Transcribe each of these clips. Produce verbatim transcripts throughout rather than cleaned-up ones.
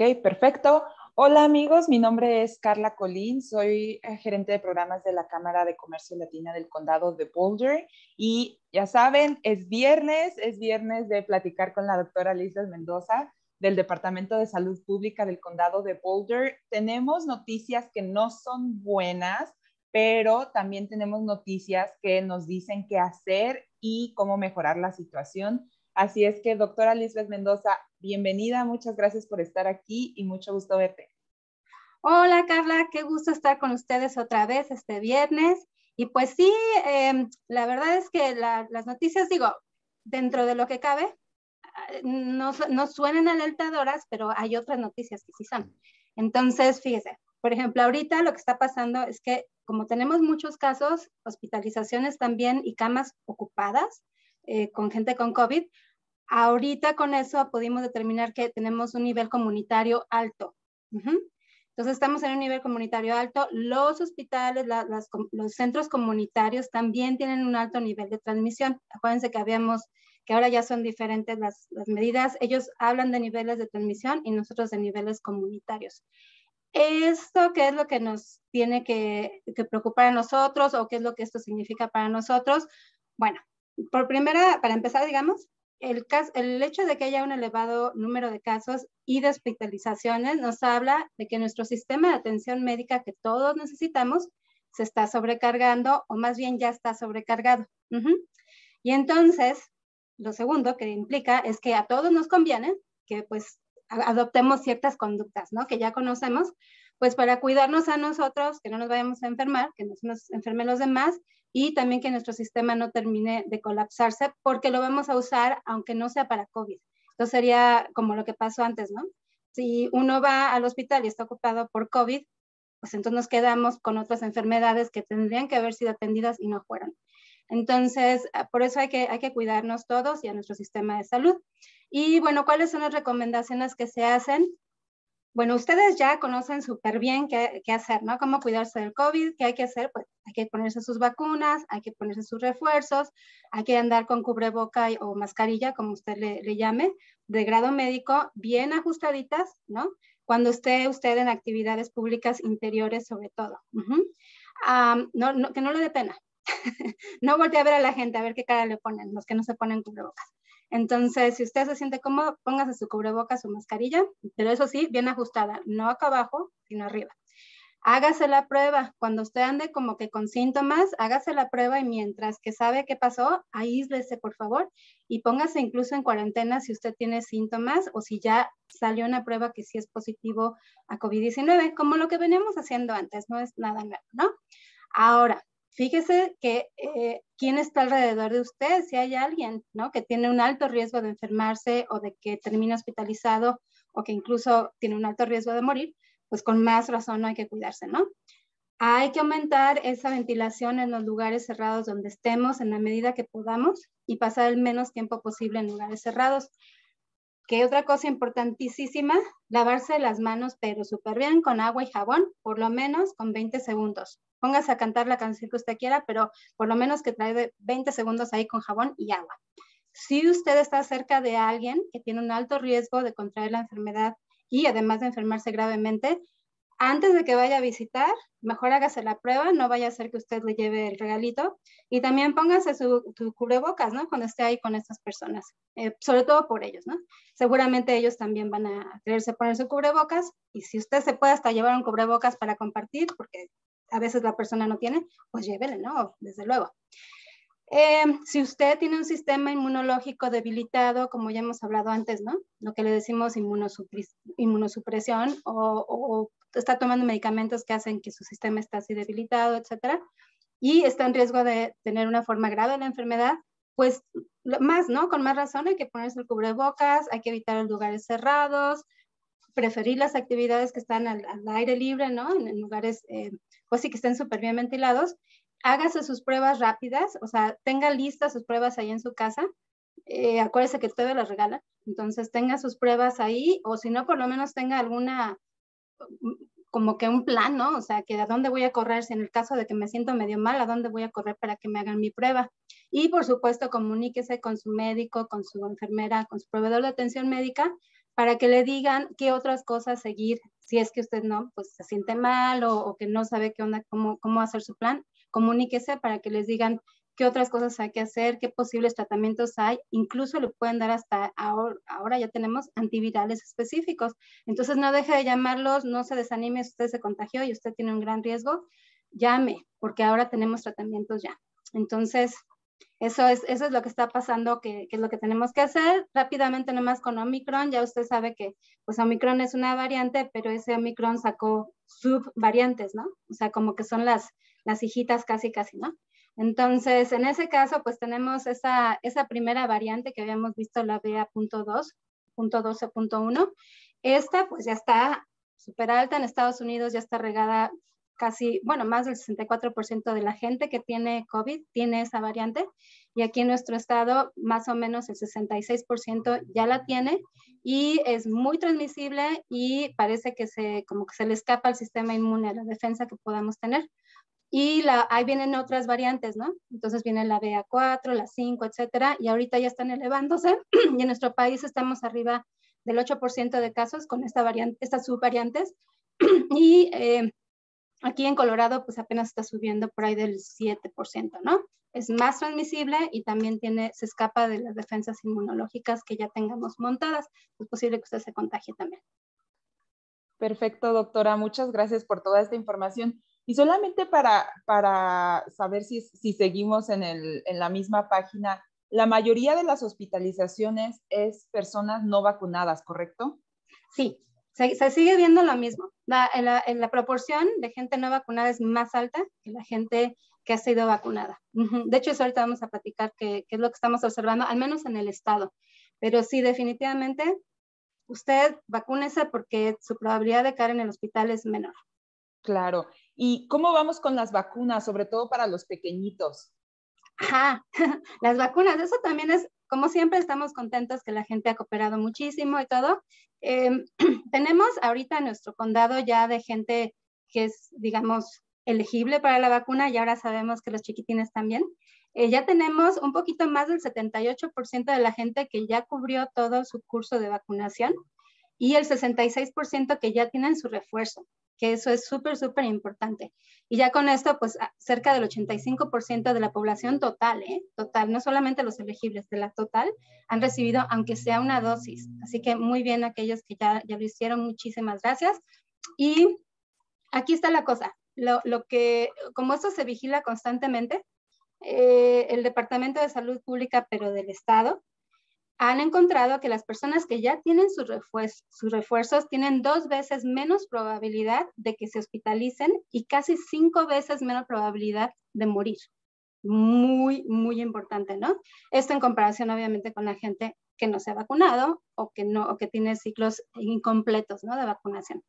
Ok, perfecto. Hola amigos, mi nombre es Carla Colín, soy gerente de programas de la Cámara de Comercio Latina del Condado de Boulder y ya saben, es viernes, es viernes de platicar con la doctora Lizbeth Mendoza del Departamento de Salud Pública del Condado de Boulder. Tenemos noticias que no son buenas, pero también tenemos noticias que nos dicen qué hacer y cómo mejorar la situación. Así es que, doctora Lizbeth Mendoza, bienvenida, muchas gracias por estar aquí y mucho gusto verte. Hola, Carla, qué gusto estar con ustedes otra vez este viernes. Y pues sí, eh, la verdad es que la, las noticias, digo, dentro de lo que cabe, no, no suenan alertadoras, pero hay otras noticias que sí son. Entonces, fíjese, por ejemplo, ahorita lo que está pasando es que como tenemos muchos casos, hospitalizaciones también y camas ocupadas eh, con gente con COVID, ahorita con eso pudimos determinar que tenemos un nivel comunitario alto. Uh-huh. Entonces estamos en un nivel comunitario alto. Los hospitales, la, las, los centros comunitarios también tienen un alto nivel de transmisión. Acuérdense que habíamos, que ahora ya son diferentes las, las medidas. Ellos hablan de niveles de transmisión y nosotros de niveles comunitarios. ¿Esto qué es lo que nos tiene que, que preocupar a nosotros o qué es lo que esto significa para nosotros? Bueno, por primera, para empezar, digamos, El, caso, el hecho de que haya un elevado número de casos y de hospitalizaciones nos habla de que nuestro sistema de atención médica que todos necesitamos se está sobrecargando o más bien ya está sobrecargado. Uh-huh. Y entonces, lo segundo que implica es que a todos nos conviene que pues adoptemos ciertas conductas, ¿no? Que ya conocemos, pues para cuidarnos a nosotros, que no nos vayamos a enfermar, que no nos enfermen los demás, y también que nuestro sistema no termine de colapsarse porque lo vamos a usar aunque no sea para COVID. Entonces sería como lo que pasó antes, ¿no? Si uno va al hospital y está ocupado por COVID, pues entonces nos quedamos con otras enfermedades que tendrían que haber sido atendidas y no fueron. Entonces, por eso hay que, hay que cuidarnos todos y a nuestro sistema de salud. Y bueno, ¿cuáles son las recomendaciones que se hacen? Bueno, ustedes ya conocen súper bien qué, qué hacer, ¿no? Cómo cuidarse del COVID, qué hay que hacer, pues hay que ponerse sus vacunas, hay que ponerse sus refuerzos, hay que andar con cubreboca y, o mascarilla, como usted le, le llame, de grado médico, bien ajustaditas, ¿no? Cuando esté usted en actividades públicas interiores, sobre todo. Uh-huh. um, no, no, que no le dé pena. No voltee a ver a la gente, a ver qué cara le ponen, los que no se ponen cubrebocas. Entonces, si usted se siente cómodo, póngase su cubrebocas, su mascarilla, pero eso sí, bien ajustada, no acá abajo, sino arriba. Hágase la prueba. Cuando usted ande como que con síntomas, hágase la prueba y mientras que sabe qué pasó, aíslese, por favor, y póngase incluso en cuarentena si usted tiene síntomas o si ya salió una prueba que sí es positivo a COVID diecinueve, como lo que veníamos haciendo antes, no es nada nuevo, ¿no? Ahora, fíjese que eh, quién está alrededor de usted, si hay alguien, ¿no? Que tiene un alto riesgo de enfermarse o de que termine hospitalizado o que incluso tiene un alto riesgo de morir, pues con más razón hay que cuidarse, ¿no? Hay que aumentar esa ventilación en los lugares cerrados donde estemos en la medida que podamos y pasar el menos tiempo posible en lugares cerrados. Que otra cosa importantísima, lavarse las manos, pero súper bien, con agua y jabón, por lo menos con veinte segundos. Póngase a cantar la canción que usted quiera, pero por lo menos que traiga veinte segundos ahí con jabón y agua. Si usted está cerca de alguien que tiene un alto riesgo de contraer la enfermedad y además de enfermarse gravemente, antes de que vaya a visitar, mejor hágase la prueba, no vaya a ser que usted le lleve el regalito. Y también póngase su, su cubrebocas, ¿no? Cuando esté ahí con estas personas, eh, sobre todo por ellos, ¿no? Seguramente ellos también van a quererse poner su cubrebocas. Y si usted se puede hasta llevar un cubrebocas para compartir, porque a veces la persona no tiene, pues llévele, ¿no? Desde luego. Eh, si usted tiene un sistema inmunológico debilitado, como ya hemos hablado antes, ¿no? Lo que le decimos inmunosupres- inmunosupresión o, o está tomando medicamentos que hacen que su sistema esté así debilitado, etcétera, y está en riesgo de tener una forma grave de la enfermedad, pues más, ¿no? Con más razón hay que ponerse el cubrebocas, hay que evitar los lugares cerrados, preferir las actividades que están al, al aire libre, ¿no? En, en lugares, eh, pues sí que estén súper bien ventilados. Hágase sus pruebas rápidas, o sea, tenga listas sus pruebas ahí en su casa. Eh, acuérdese que todavía las regalan, entonces tenga sus pruebas ahí, o si no, por lo menos tenga alguna, como que un plan, ¿no? O sea, que a dónde voy a correr, si en el caso de que me siento medio mal, a dónde voy a correr para que me hagan mi prueba. Y por supuesto, comuníquese con su médico, con su enfermera, con su proveedor de atención médica, para que le digan qué otras cosas seguir, si es que usted no, pues se siente mal o, o que no sabe qué onda, cómo, cómo hacer su plan, comuníquese para que les digan qué otras cosas hay que hacer, qué posibles tratamientos hay, incluso le pueden dar hasta ahora, ahora ya tenemos antivirales específicos, entonces no deje de llamarlos, no se desanime si usted se contagió y usted tiene un gran riesgo, llame, porque ahora tenemos tratamientos ya. Entonces, eso es, eso es lo que está pasando, que, que es lo que tenemos que hacer rápidamente nomás con Omicron. Ya usted sabe que pues Omicron es una variante, pero ese Omicron sacó subvariantes, ¿no? O sea, como que son las, las hijitas casi casi, ¿no? Entonces, en ese caso, pues tenemos esa, esa primera variante que habíamos visto, la B A punto dos punto doce punto uno. Esta pues ya está súper alta en Estados Unidos, ya está regada casi, bueno, más del sesenta y cuatro por ciento de la gente que tiene COVID tiene esa variante, y aquí en nuestro estado más o menos el sesenta y seis por ciento ya la tiene, y es muy transmisible y parece que se, como que se le escapa al sistema inmune, a la defensa que podamos tener. Y la, ahí vienen otras variantes, ¿no? Entonces viene la B A cuatro, la cinco, etcétera, y ahorita ya están elevándose, y en nuestro país estamos arriba del ocho por ciento de casos con esta variante, estas subvariantes, y eh, aquí en Colorado, pues apenas está subiendo por ahí del siete por ciento, ¿no? Es más transmisible y también tiene, se escapa de las defensas inmunológicas que ya tengamos montadas. Es posible que usted se contagie también. Perfecto, doctora. Muchas gracias por toda esta información. Y solamente para, para saber si, si seguimos en, el, en la misma página, la mayoría de las hospitalizaciones es personas no vacunadas, ¿correcto? Sí. Se, se sigue viendo lo mismo. La, la, la proporción de gente no vacunada es más alta que la gente que ha sido vacunada. De hecho, eso ahorita vamos a platicar qué es lo que estamos observando, al menos en el estado. Pero sí, definitivamente, usted vacúnese porque su probabilidad de caer en el hospital es menor. Claro. ¿Y cómo vamos con las vacunas, sobre todo para los pequeñitos? Ajá, las vacunas, eso también es, como siempre estamos contentos que la gente ha cooperado muchísimo y todo. Eh, tenemos ahorita en nuestro condado ya de gente que es, digamos, elegible para la vacuna, y ahora sabemos que los chiquitines también. Eh, ya tenemos un poquito más del setenta y ocho por ciento de la gente que ya cubrió todo su curso de vacunación y el sesenta y seis por ciento que ya tienen su refuerzo, que eso es súper, súper importante. Y ya con esto, pues cerca del ochenta y cinco por ciento de la población total, ¿eh? Total, no solamente los elegibles, de la total, han recibido aunque sea una dosis. Así que muy bien aquellos que ya, ya lo hicieron, muchísimas gracias. Y aquí está la cosa, lo, lo que, como esto se vigila constantemente, eh, el Departamento de Salud Pública, pero del Estado, han encontrado que las personas que ya tienen sus refuerzos, sus refuerzos tienen dos veces menos probabilidad de que se hospitalicen y casi cinco veces menos probabilidad de morir. Muy, muy importante, ¿no? Esto en comparación, obviamente, con la gente que no se ha vacunado o que, no, o que tiene ciclos incompletos, ¿no?, de vacunación.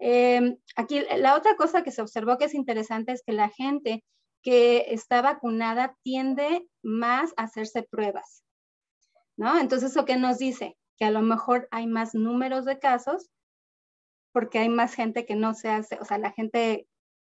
Eh, aquí, la otra cosa que se observó que es interesante es que la gente que está vacunada tiende más a hacerse pruebas, ¿no? Entonces, ¿eso qué nos dice? Que a lo mejor hay más números de casos porque hay más gente que no se hace, o sea, la gente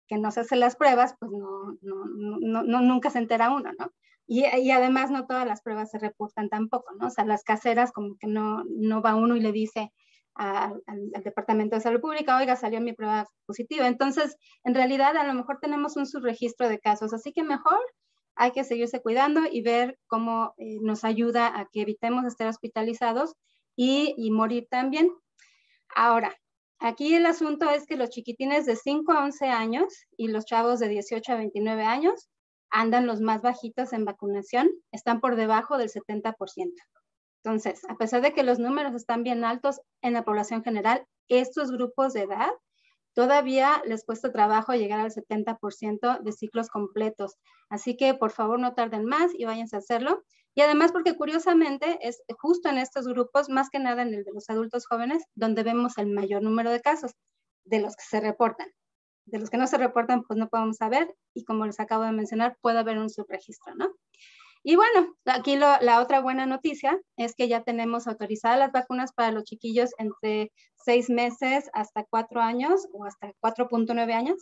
que no se hace las pruebas, pues no, no, no, no nunca se entera uno, ¿no? Y, y además no todas las pruebas se reportan tampoco, ¿no? O sea, las caseras como que no, no va uno y le dice a, al, al Departamento de Salud Pública, oiga, salió mi prueba positiva. Entonces, en realidad, a lo mejor tenemos un subregistro de casos, así que mejor hay que seguirse cuidando y ver cómo eh, nos ayuda a que evitemos estar hospitalizados y, y morir también. Ahora, aquí el asunto es que los chiquitines de cinco a once años y los chavos de dieciocho a veintinueve años andan los más bajitos en vacunación, están por debajo del setenta por ciento. Entonces, a pesar de que los números están bien altos en la población general, estos grupos de edad todavía les cuesta trabajo llegar al setenta por ciento de ciclos completos. Así que, por favor, no tarden más y váyanse a hacerlo. Y además, porque curiosamente, es justo en estos grupos, más que nada en el de los adultos jóvenes, donde vemos el mayor número de casos, de los que se reportan. De los que no se reportan, pues no podemos saber. Y como les acabo de mencionar, puede haber un subregistro, ¿no? Y bueno, aquí lo, la otra buena noticia es que ya tenemos autorizadas las vacunas para los chiquillos entre seis meses hasta cuatro años o hasta cuatro punto nueve años.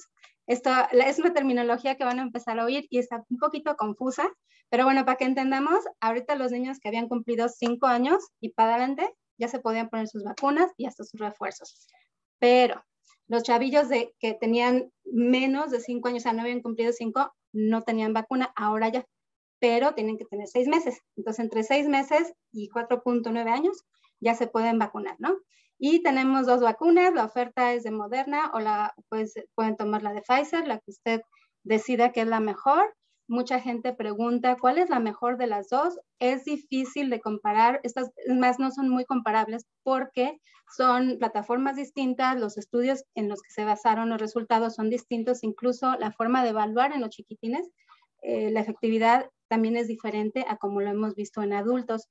Esto es una terminología que van a empezar a oír y está un poquito confusa, pero bueno, para que entendamos, ahorita los niños que habían cumplido cinco años y para adelante ya se podían poner sus vacunas y hasta sus refuerzos. Pero los chavillos de, que tenían menos de cinco años, o sea, no habían cumplido cinco, no tenían vacuna, ahora ya, pero tienen que tener seis meses. Entonces, entre seis meses y cuatro punto nueve años ya se pueden vacunar, ¿no? Y tenemos dos vacunas, la oferta es de Moderna o la, pues, pueden tomar la de Pfizer, la que usted decida que es la mejor. Mucha gente pregunta, ¿cuál es la mejor de las dos? Es difícil de comparar, estas más no son muy comparables porque son plataformas distintas, los estudios en los que se basaron los resultados son distintos, incluso la forma de evaluar en los chiquitines, eh, la efectividad también es diferente a como lo hemos visto en adultos.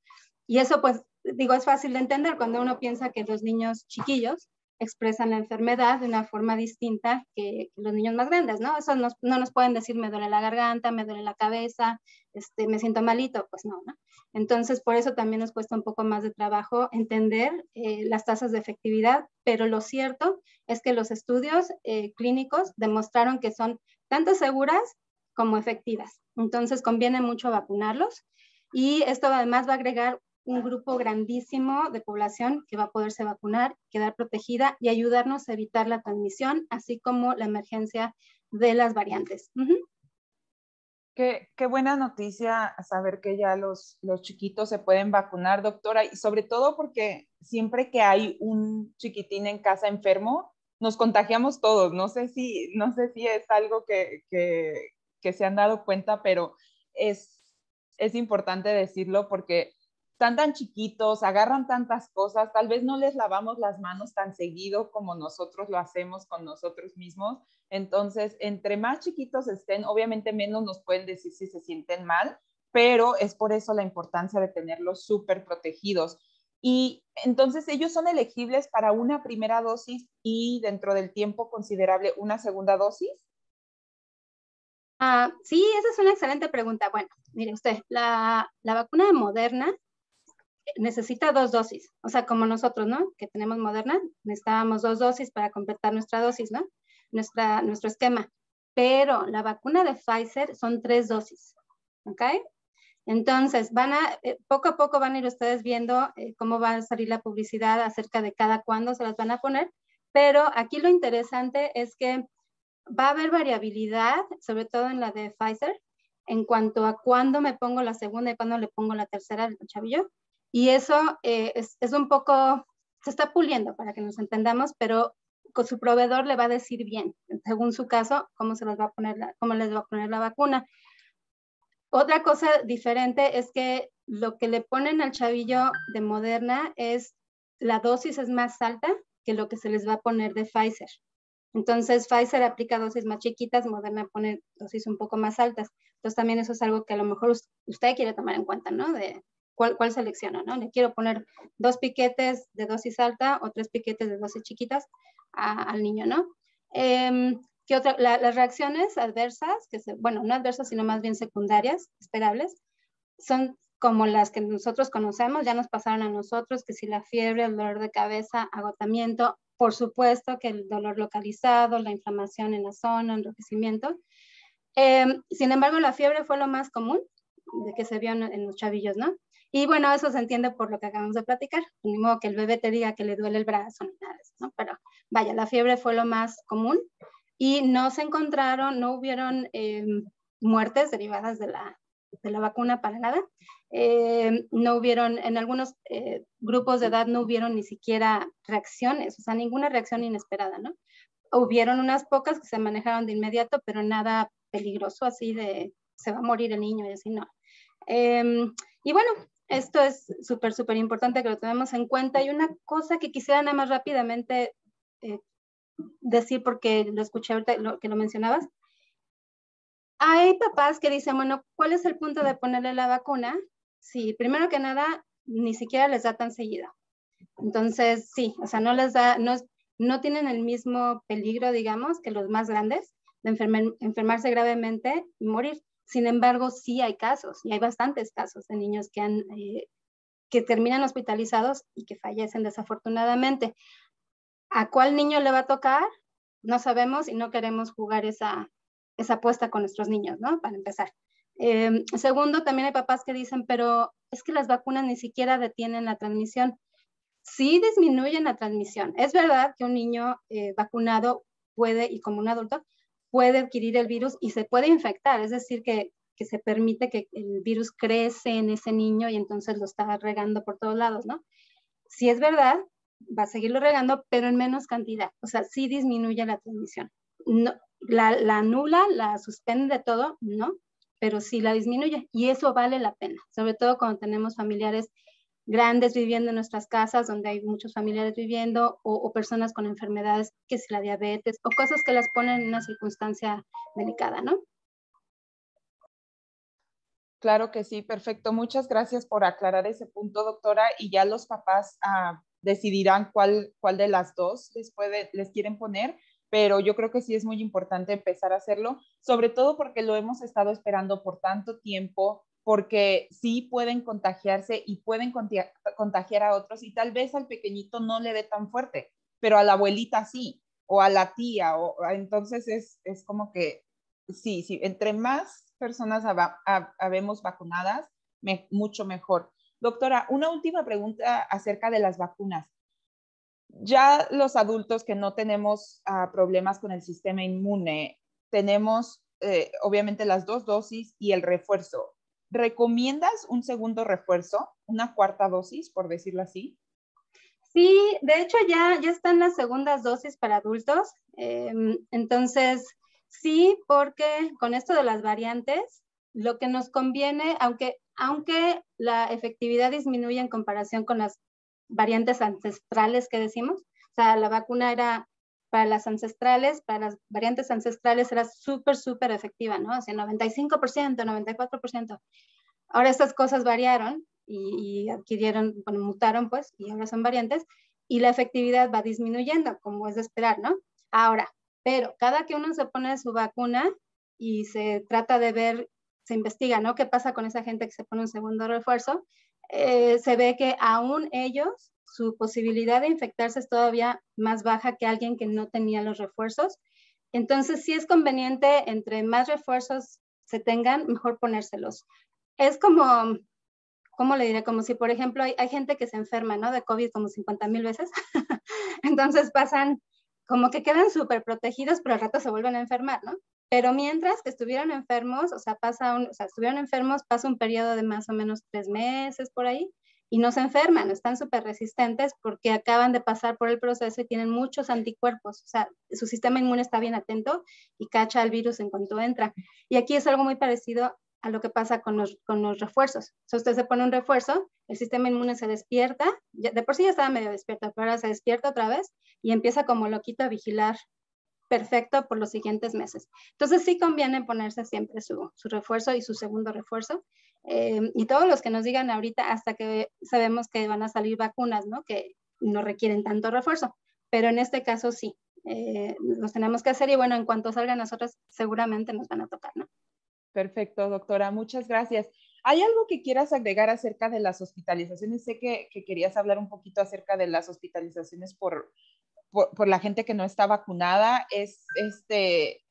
Y eso, pues, digo, es fácil de entender cuando uno piensa que los niños chiquillos expresan la enfermedad de una forma distinta que los niños más grandes, ¿no? Eso nos, no nos pueden decir, me duele la garganta, me duele la cabeza, este, me siento malito, pues no, ¿no? Entonces, por eso también nos cuesta un poco más de trabajo entender eh, las tasas de efectividad, pero lo cierto es que los estudios eh, clínicos demostraron que son tanto seguras como efectivas. Entonces, conviene mucho vacunarlos y esto además va a agregar un grupo grandísimo de población que va a poderse vacunar, quedar protegida y ayudarnos a evitar la transmisión, así como la emergencia de las variantes. Uh-huh. Qué, qué buena noticia saber que ya los, los chiquitos se pueden vacunar, doctora, y sobre todo porque siempre que hay un chiquitín en casa enfermo, nos contagiamos todos. No sé si, no sé si es algo que, que, que se han dado cuenta, pero es, es importante decirlo porque están tan chiquitos, agarran tantas cosas, tal vez no les lavamos las manos tan seguido como nosotros lo hacemos con nosotros mismos. Entonces, entre más chiquitos estén, obviamente menos nos pueden decir si se sienten mal, pero es por eso la importancia de tenerlos súper protegidos. Y entonces ellos son elegibles para una primera dosis y dentro del tiempo considerable una segunda dosis. Ah, sí, esa es una excelente pregunta. Bueno, mire usted, la, la vacuna de Moderna necesita dos dosis, o sea, como nosotros, ¿no? Que tenemos Moderna, necesitábamos dos dosis para completar nuestra dosis, ¿no? Nuestra, nuestro esquema. Pero la vacuna de Pfizer son tres dosis, ¿ok? Entonces, van a, eh, poco a poco van a ir ustedes viendo eh, cómo va a salir la publicidad acerca de cada cuándo se las van a poner, pero aquí lo interesante es que va a haber variabilidad, sobre todo en la de Pfizer, en cuanto a cuándo me pongo la segunda y cuándo le pongo la tercera al chavillo. Y eso eh, es, es un poco, se está puliendo para que nos entendamos, pero con su proveedor le va a decir bien, según su caso, cómo, se los va a poner la, cómo les va a poner la vacuna. Otra cosa diferente es que lo que le ponen al chavillo de Moderna es, la dosis es más alta que lo que se les va a poner de Pfizer. Entonces, Pfizer aplica dosis más chiquitas, Moderna pone dosis un poco más altas. Entonces, también eso es algo que a lo mejor usted quiere tomar en cuenta, ¿no? De, ¿Cuál, cuál selecciono, ¿no? Le quiero poner dos piquetes de dosis alta o tres piquetes de dosis chiquitas a, al niño, ¿no? Eh, ¿qué otra? La, las reacciones adversas, que se, bueno, no adversas, sino más bien secundarias, esperables, son como las que nosotros conocemos, ya nos pasaron a nosotros, que si la fiebre, el dolor de cabeza, agotamiento, por supuesto que el dolor localizado, la inflamación en la zona, enrojecimiento. Eh, sin embargo, la fiebre fue lo más común de que se vio en, en los chavillos, ¿no? Y bueno, eso se entiende por lo que acabamos de platicar, ni modo que el bebé te diga que le duele el brazo ni nada de eso, ¿no? Pero vaya, la fiebre fue lo más común y no se encontraron, no hubieron eh, muertes derivadas de la, de la vacuna para nada. Eh, no hubieron, en algunos eh, grupos de edad no hubieron ni siquiera reacciones, o sea, ninguna reacción inesperada, ¿no? Hubieron unas pocas que se manejaron de inmediato, pero nada peligroso así de se va a morir el niño y así, no. Eh, y bueno, esto es súper, súper importante que lo tomemos en cuenta. Y una cosa que quisiera nada más rápidamente eh, decir, porque lo escuché ahorita lo, que lo mencionabas. Hay papás que dicen, bueno, ¿cuál es el punto de ponerle la vacuna? Sí, primero que nada, ni siquiera les da tan seguida. Entonces, sí, o sea, no les da, no, no tienen el mismo peligro, digamos, que los más grandes de enfermer, enfermarse gravemente y morir. Sin embargo, sí hay casos, y hay bastantes casos de niños que, han, eh, que terminan hospitalizados y que fallecen desafortunadamente. ¿A cuál niño le va a tocar? No sabemos y no queremos jugar esa, esa apuesta con nuestros niños, ¿no? Para empezar. Eh, segundo, también hay papás que dicen, pero es que las vacunas ni siquiera detienen la transmisión. sí disminuyen la transmisión. Es verdad que un niño eh, vacunado puede, y como un adulto, puede adquirir el virus y se puede infectar, es decir, que, que se permite que el virus crece en ese niño y entonces lo está regando por todos lados, ¿no? Sí es verdad, va a seguirlo regando, pero en menos cantidad, o sea, sí disminuye la transmisión. No, la, la anula, la suspende de todo, ¿no? Pero sí la disminuye y eso vale la pena, sobre todo cuando tenemos familiares grandes viviendo en nuestras casas, donde hay muchos familiares viviendo o, o personas con enfermedades, que es la diabetes o cosas que las ponen en una circunstancia delicada, ¿no? Claro que sí, perfecto. Muchas gracias por aclarar ese punto, doctora, y ya los papás uh, decidirán cuál, cuál de las dos les, puede, les quieren poner. Pero yo creo que sí es muy importante empezar a hacerlo, sobre todo porque lo hemos estado esperando por tanto tiempo, porque sí pueden contagiarse y pueden contagiar a otros y tal vez al pequeñito no le dé tan fuerte, pero a la abuelita sí, o a la tía, o entonces es, es como que sí, sí, entre más personas habemos vacunadas, me, mucho mejor. Doctora, una última pregunta acerca de las vacunas. Ya los adultos que no tenemos uh, problemas con el sistema inmune, tenemos eh, obviamente las dos dosis y el refuerzo. ¿Recomiendas un segundo refuerzo, una cuarta dosis, por decirlo así? Sí, de hecho ya, ya están las segundas dosis para adultos. Eh, entonces, sí, porque con esto de las variantes, lo que nos conviene, aunque, aunque la efectividad disminuye en comparación con las variantes ancestrales que decimos, o sea, la vacuna era para las ancestrales, para las variantes ancestrales era súper, súper efectiva, ¿no? O sea, noventa y cinco por ciento, noventa y cuatro por ciento. Ahora estas cosas variaron y, y adquirieron, bueno, mutaron pues, y ahora son variantes, y la efectividad va disminuyendo, como es de esperar, ¿no? Ahora, pero cada que uno se pone su vacuna y se trata de ver, se investiga, ¿no? ¿Qué pasa con esa gente que se pone un segundo refuerzo? Eh, se ve que aún ellos, su posibilidad de infectarse es todavía más baja que alguien que no tenía los refuerzos. Entonces, sí es conveniente, entre más refuerzos se tengan, mejor ponérselos. Es como, ¿cómo le diré? Como si, por ejemplo, hay, hay gente que se enferma, ¿no? De COVID como cincuenta mil veces. Entonces pasan, como que quedan súper protegidos, pero al rato se vuelven a enfermar, ¿no? Pero mientras que estuvieron enfermos, o sea, pasa un, o sea, estuvieron enfermos, pasa un periodo de más o menos tres meses por ahí y no se enferman, están súper resistentes porque acaban de pasar por el proceso y tienen muchos anticuerpos, o sea, su sistema inmune está bien atento y cacha el virus en cuanto entra. Y aquí es algo muy parecido a lo que pasa con los, con los refuerzos. O sea, usted se pone un refuerzo, el sistema inmune se despierta, ya, de por sí ya estaba medio despierto, pero ahora se despierta otra vez y empieza como loquito a vigilar perfecto por los siguientes meses. Entonces sí conviene ponerse siempre su, su refuerzo y su segundo refuerzo. Eh, y todos los que nos digan ahorita, hasta que sabemos que van a salir vacunas, ¿no? Que no requieren tanto refuerzo, pero en este caso sí, eh, los tenemos que hacer y bueno, en cuanto salgan las otras, seguramente nos van a tocar, ¿no? Perfecto, doctora, muchas gracias. ¿Hay algo que quieras agregar acerca de las hospitalizaciones? Sé que, que querías hablar un poquito acerca de las hospitalizaciones por... Por, por la gente que no está vacunada, es este,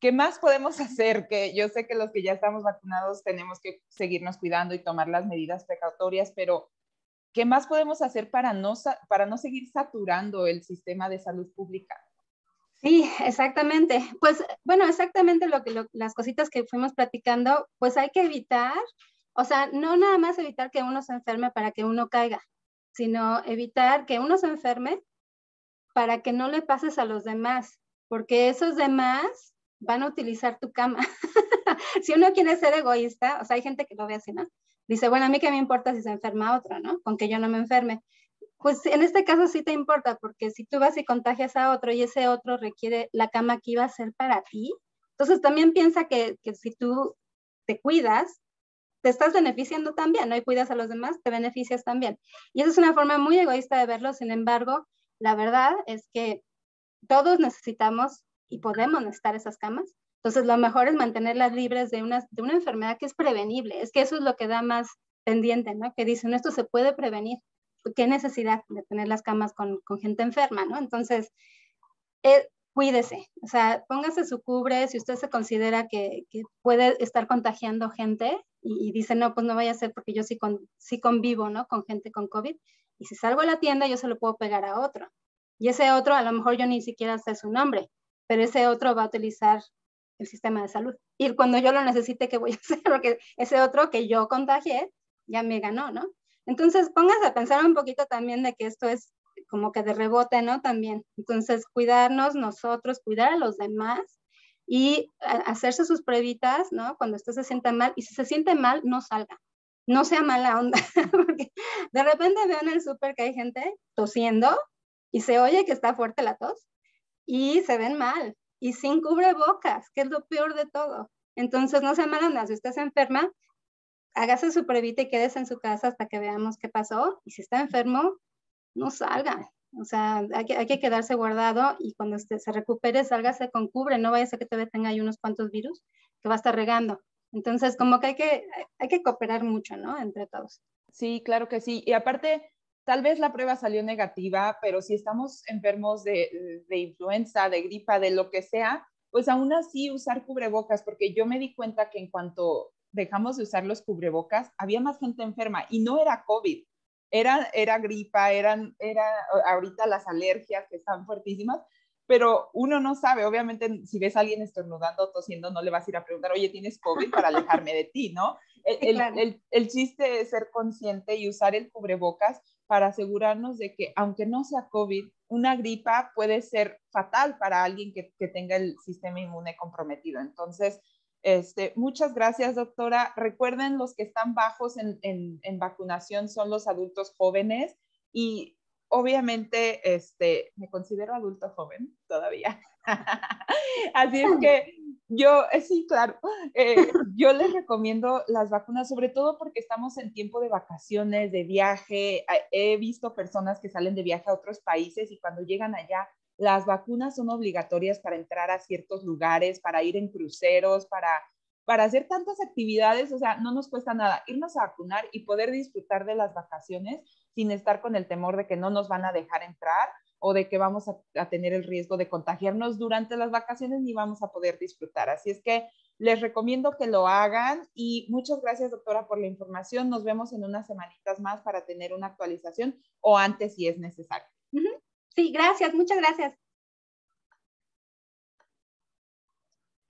¿qué más podemos hacer? Que yo sé que los que ya estamos vacunados tenemos que seguirnos cuidando y tomar las medidas precautorias, pero ¿qué más podemos hacer para no, para no seguir saturando el sistema de salud pública? Sí, exactamente. Pues, bueno, exactamente lo que, lo, las cositas que fuimos platicando, pues hay que evitar, o sea, no nada más evitar que uno se enferme para que uno caiga, sino evitar que uno se enferme para que no le pases a los demás, porque esos demás van a utilizar tu cama. Si uno quiere ser egoísta, o sea, hay gente que lo ve así, ¿no? Dice, bueno, a mí qué me importa si se enferma otro, ¿no? Con que yo no me enferme. Pues en este caso sí te importa, porque si tú vas y contagias a otro y ese otro requiere la cama que iba a ser para ti, entonces también piensa que, que si tú te cuidas, te estás beneficiando también, ¿no? Y cuidas a los demás, te beneficias también. Y esa es una forma muy egoísta de verlo, sin embargo, la verdad es que todos necesitamos y podemos necesitar esas camas. Entonces, lo mejor es mantenerlas libres de una, de una enfermedad que es prevenible. Es que eso es lo que da más pendiente, ¿no? Que dicen, esto se puede prevenir. ¿Qué necesidad de tener las camas con, con gente enferma, ¿no? Entonces, eh, cuídese. O sea, póngase su cubre. Si usted se considera que, que puede estar contagiando gente, y, y dicen, no, pues no vaya a ser porque yo sí, con, sí convivo, ¿no?, con gente con COVID. Y si salgo a la tienda, yo se lo puedo pegar a otro. Y ese otro, a lo mejor yo ni siquiera sé su nombre, pero ese otro va a utilizar el sistema de salud. Y cuando yo lo necesite, ¿qué voy a hacer? Porque ese otro que yo contagié ya me ganó, ¿no? Entonces, póngase a pensar un poquito también de que esto es como que de rebote, ¿no? También. Entonces, cuidarnos nosotros, cuidar a los demás y hacerse sus pruebitas, ¿no? Cuando usted se sienta mal. Y si se siente mal, no salga. No sea mala onda. Porque de repente veo en el súper que hay gente tosiendo y se oye que está fuerte la tos y se ven mal. Y sin cubrebocas, que es lo peor de todo. Entonces, no sea mala onda. Si usted se enferma, hágase su pruebita y quédese en su casa hasta que veamos qué pasó. Y si está enfermo, no salga. O sea, hay que, hay que quedarse guardado y cuando usted se recupere, sálgase con cubre. No vaya a ser que todavía tenga ahí unos cuantos virus que va a estar regando. Entonces, como que hay que, hay que cooperar mucho, ¿no? Entre todos. Sí, claro que sí. Y aparte, tal vez la prueba salió negativa, pero si estamos enfermos de, de influenza, de gripa, de lo que sea, pues aún así usar cubrebocas, porque yo me di cuenta que en cuanto dejamos de usar los cubrebocas, había más gente enferma y no era COVID, era, era gripa, eran, era ahorita las alergias que están fuertísimas, pero uno no sabe. Obviamente, si ves a alguien estornudando, tosiendo, no le vas a ir a preguntar, oye, ¿tienes COVID?, para alejarme de ti, ¿no? El, sí, claro. el, el, el chiste es ser consciente y usar el cubrebocas para asegurarnos de que, aunque no sea COVID, una gripa puede ser fatal para alguien que, que tenga el sistema inmune comprometido. Entonces, este, muchas gracias, doctora. Recuerden, los que están bajos en, en, en vacunación son los adultos jóvenes y obviamente, este, me considero adulto joven todavía. Así es que yo, sí, claro, eh, yo les recomiendo las vacunas, sobre todo porque estamos en tiempo de vacaciones, de viaje. He visto personas que salen de viaje a otros países y cuando llegan allá, las vacunas son obligatorias para entrar a ciertos lugares, para ir en cruceros, para, para hacer tantas actividades. O sea, no nos cuesta nada irnos a vacunar y poder disfrutar de las vacaciones sin estar con el temor de que no nos van a dejar entrar o de que vamos a, a tener el riesgo de contagiarnos durante las vacaciones ni vamos a poder disfrutar. Así es que les recomiendo que lo hagan y muchas gracias, doctora, por la información. Nos vemos en unas semanitas más para tener una actualización o antes si es necesario. Sí, gracias, muchas gracias.